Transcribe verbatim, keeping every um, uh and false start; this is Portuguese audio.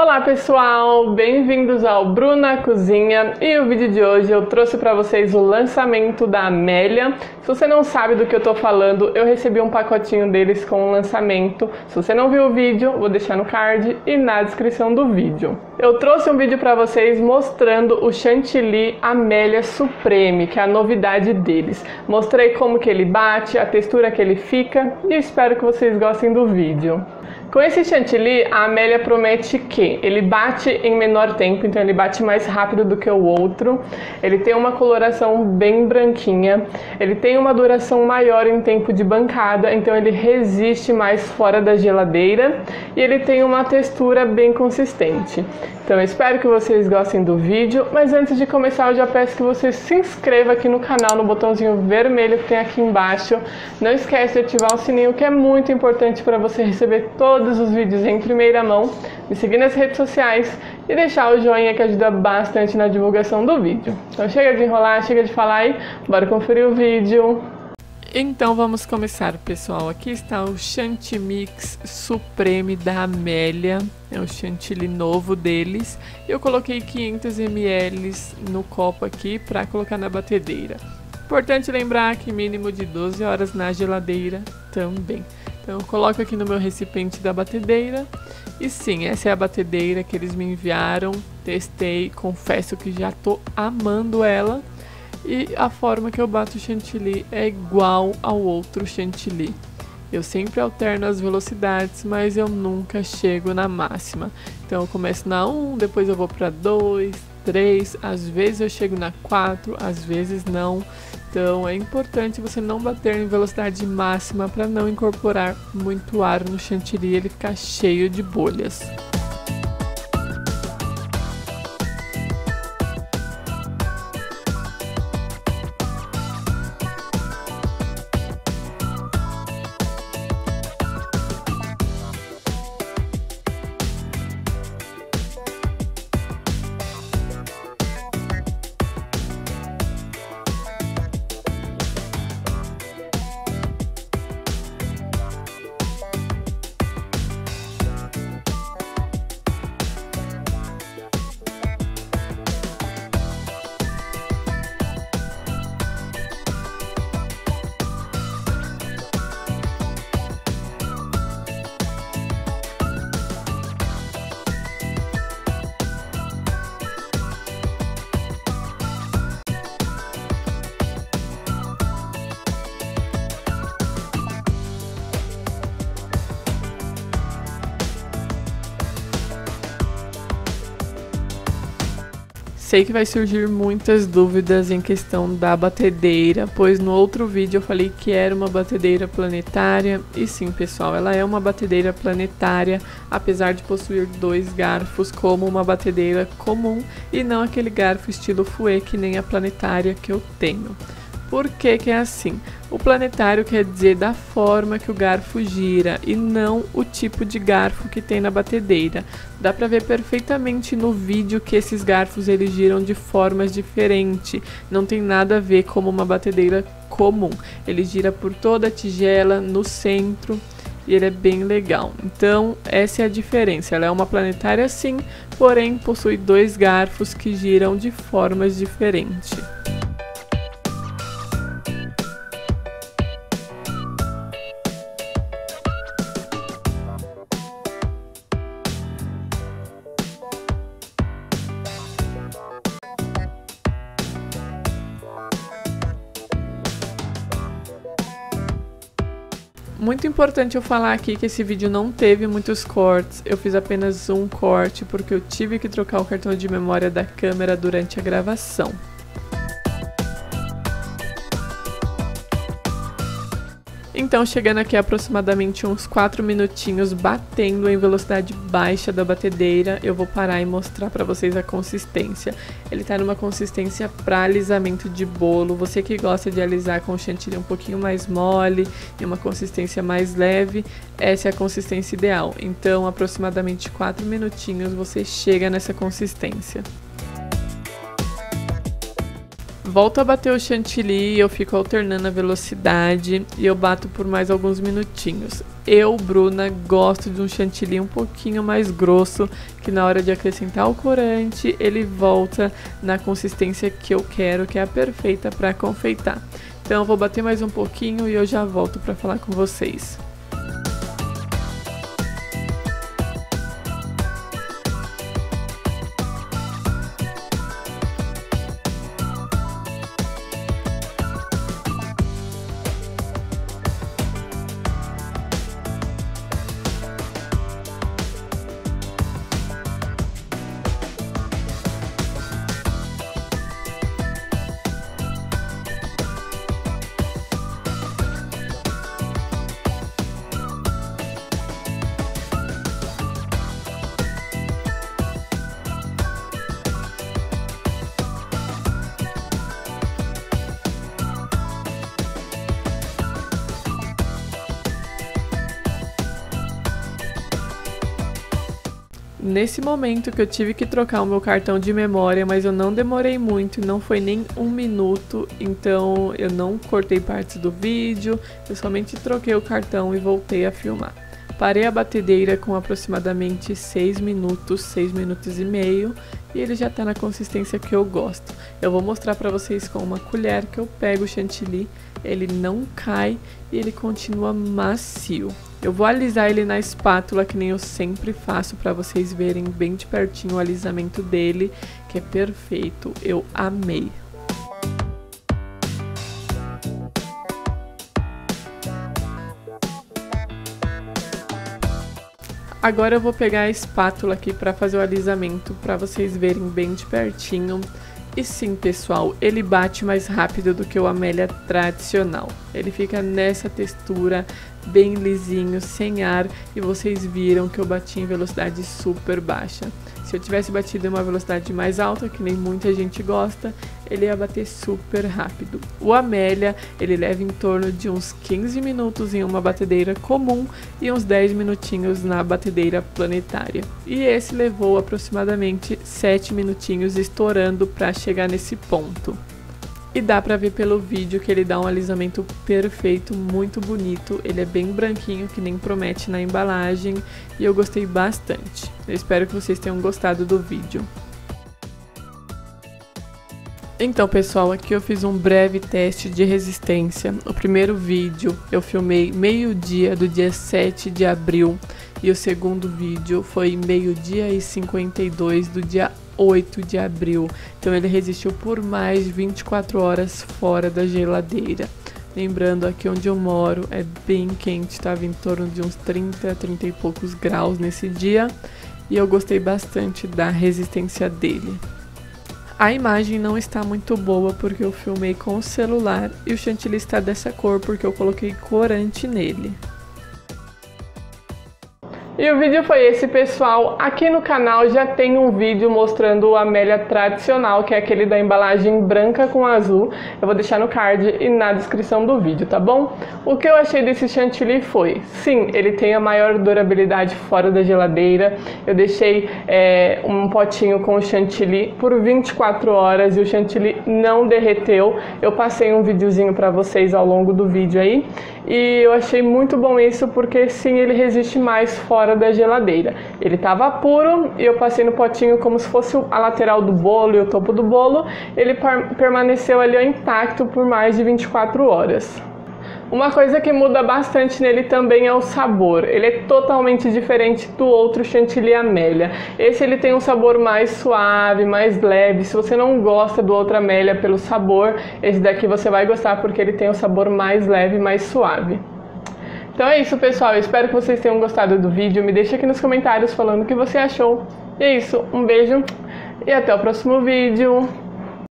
Olá pessoal, bem-vindos ao Bruna Cozinha, e o vídeo de hoje eu trouxe para vocês o lançamento da Amélia. Se você não sabe do que eu tô falando, eu recebi um pacotinho deles com o lançamento. Se você não viu o vídeo, vou deixar no card e na descrição do vídeo. Eu trouxe um vídeo para vocês mostrando o Chantilly Amélia Supreme, que é a novidade deles. Mostrei como que ele bate, a textura que ele fica, e espero que vocês gostem do vídeo. Com esse chantilly, a Amélia promete que ele bate em menor tempo, então ele bate mais rápido do que o outro. Ele tem uma coloração bem branquinha, ele tem uma duração maior em tempo de bancada, então ele resiste mais fora da geladeira, e ele tem uma textura bem consistente. Então eu espero que vocês gostem do vídeo, mas antes de começar eu já peço que você se inscreva aqui no canal, no botãozinho vermelho que tem aqui embaixo. Não esquece de ativar o sininho, que é muito importante para você receber todos os vídeos em primeira mão, me seguir nas redes sociais e deixar o joinha, que ajuda bastante na divulgação do vídeo. Então chega de enrolar, chega de falar e bora conferir o vídeo! Então vamos começar, pessoal. Aqui está o Chanty Mix Supreme da Amélia, é o chantilly novo deles. Eu coloquei quinhentos mililitros no copo aqui para colocar na batedeira. Importante lembrar que mínimo de doze horas na geladeira também. Então eu coloco aqui no meu recipiente da batedeira, e sim, essa é a batedeira que eles me enviaram. Testei, confesso que já tô amando ela. E a forma que eu bato o chantilly é igual ao outro chantilly. Eu sempre alterno as velocidades, mas eu nunca chego na máxima. Então eu começo na um, depois eu vou para dois, três, às vezes eu chego na quatro, às vezes não. Então é importante você não bater em velocidade máxima para não incorporar muito ar no chantilly e ele ficar cheio de bolhas. Sei que vai surgir muitas dúvidas em questão da batedeira, pois no outro vídeo eu falei que era uma batedeira planetária, e sim, pessoal, ela é uma batedeira planetária, apesar de possuir dois garfos como uma batedeira comum e não aquele garfo estilo fouet que nem a planetária que eu tenho. Por que que é assim? O planetário quer dizer da forma que o garfo gira, e não o tipo de garfo que tem na batedeira. Dá pra ver perfeitamente no vídeo que esses garfos eles giram de formas diferentes. Não tem nada a ver como uma batedeira comum. Ele gira por toda a tigela, no centro, e ele é bem legal. Então essa é a diferença. Ela é uma planetária sim, porém possui dois garfos que giram de formas diferentes. Muito importante eu falar aqui que esse vídeo não teve muitos cortes, eu fiz apenas um corte porque eu tive que trocar o cartão de memória da câmera durante a gravação. Então chegando aqui a aproximadamente uns quatro minutinhos batendo em velocidade baixa da batedeira, eu vou parar e mostrar pra vocês a consistência. Ele tá numa consistência pra alisamento de bolo. Você que gosta de alisar com chantilly um pouquinho mais mole e uma consistência mais leve, essa é a consistência ideal. Então aproximadamente quatro minutinhos você chega nessa consistência. Volto a bater o chantilly, eu fico alternando a velocidade e eu bato por mais alguns minutinhos. Eu, Bruna, gosto de um chantilly um pouquinho mais grosso, que na hora de acrescentar o corante, ele volta na consistência que eu quero, que é a perfeita para confeitar. Então eu vou bater mais um pouquinho e eu já volto para falar com vocês. Nesse momento que eu tive que trocar o meu cartão de memória, mas eu não demorei muito, não foi nem um minuto, então eu não cortei partes do vídeo, eu somente troquei o cartão e voltei a filmar. Parei a batedeira com aproximadamente seis minutos, seis minutos e meio, e ele já tá na consistência que eu gosto. Eu vou mostrar pra vocês com uma colher que eu pego o chantilly, ele não cai e ele continua macio. Eu vou alisar ele na espátula, que nem eu sempre faço, pra vocês verem bem de pertinho o alisamento dele, que é perfeito, eu amei. Agora eu vou pegar a espátula aqui pra fazer o alisamento, pra vocês verem bem de pertinho. E sim, pessoal, ele bate mais rápido do que o Amélia tradicional. Ele fica nessa textura, bem lisinho, sem ar, e vocês viram que eu bati em velocidade super baixa. Se eu tivesse batido em uma velocidade mais alta, que nem muita gente gosta, ele ia bater super rápido. O Amélia, ele leva em torno de uns quinze minutos em uma batedeira comum e uns dez minutinhos na batedeira planetária. E esse levou aproximadamente sete minutinhos estourando para chegar nesse ponto. E dá pra ver pelo vídeo que ele dá um alisamento perfeito, muito bonito. Ele é bem branquinho, que nem promete na embalagem, e eu gostei bastante. Eu espero que vocês tenham gostado do vídeo. Então, pessoal, aqui eu fiz um breve teste de resistência. O primeiro vídeo eu filmei meio-dia do dia sete de abril e o segundo vídeo foi meio-dia e cinquenta e dois do dia oito de abril. Então ele resistiu por mais de vinte e quatro horas fora da geladeira. Lembrando, aqui onde eu moro é bem quente, estava em torno de uns trinta, trinta e poucos graus nesse dia, e eu gostei bastante da resistência dele. A imagem não está muito boa porque eu filmei com o celular e o chantilly está dessa cor porque eu coloquei corante nele. E o vídeo foi esse, pessoal. Aqui no canal já tem um vídeo mostrando o Amélia tradicional, que é aquele da embalagem branca com azul. Eu vou deixar no card e na descrição do vídeo, tá bom? O que eu achei desse chantilly foi, sim, ele tem a maior durabilidade fora da geladeira. Eu deixei é, um potinho com chantilly por vinte e quatro horas e o chantilly não derreteu. Eu passei um videozinho pra vocês ao longo do vídeo aí. E eu achei muito bom isso porque, sim, ele resiste mais fora da geladeira. Ele tava puro e eu passei no potinho como se fosse a lateral do bolo e o topo do bolo. Ele permaneceu ali intacto por mais de vinte e quatro horas. Uma coisa que muda bastante nele também é o sabor. Ele é totalmente diferente do outro chantilly Amélia. Esse ele tem um sabor mais suave, mais leve. Se você não gosta do outro Amélia pelo sabor, esse daqui você vai gostar porque ele tem um sabor mais leve, mais suave. Então é isso, pessoal, eu espero que vocês tenham gostado do vídeo, me deixa aqui nos comentários falando o que você achou. E é isso, um beijo e até o próximo vídeo.